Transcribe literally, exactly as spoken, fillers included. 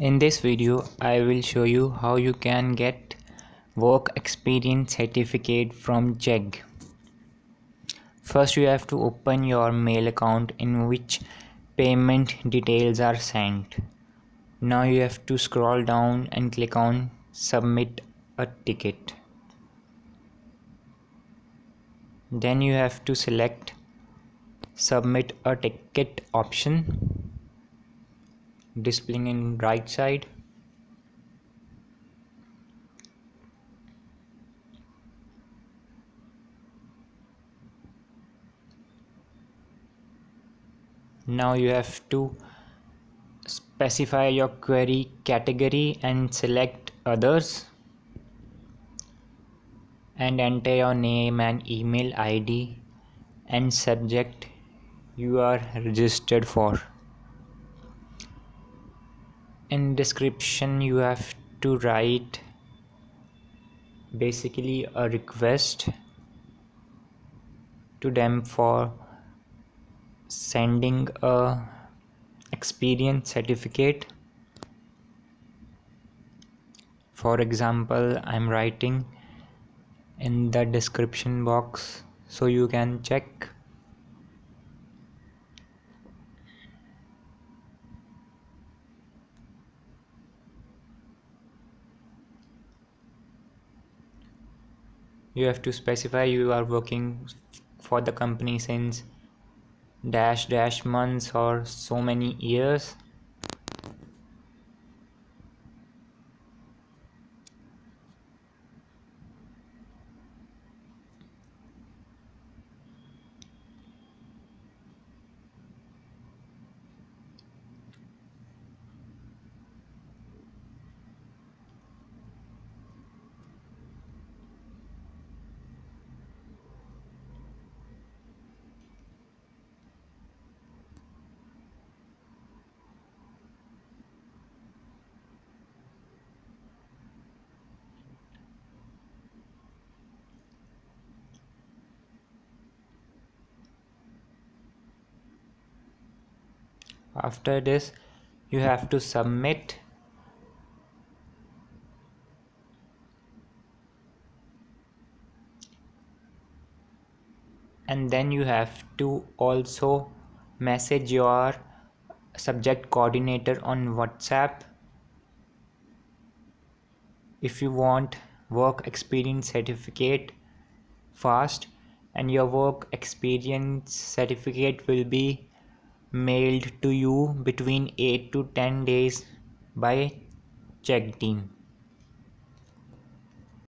In this video, I will show you how you can get work experience certificate from Chegg. First, you have to open your mail account in which payment details are sent. Now you have to scroll down and click on submit a ticket. Then you have to select submit a ticket option, displaying in right side. Now you have to specify your query category and select others, and enter your name and email I D and subject you are registered for. In description, you have to write basically a request to them for sending a experience certificate. For example, I'm writing in the description box so you can check. You have to specify you are working for the company since dash dash months or so many years. After this, you have to submit. And then you have to also message your subject coordinator on WhatsApp if you want work experience certificate fast, and your work experience certificate will be mailed to you between eight to ten days by Chegg team.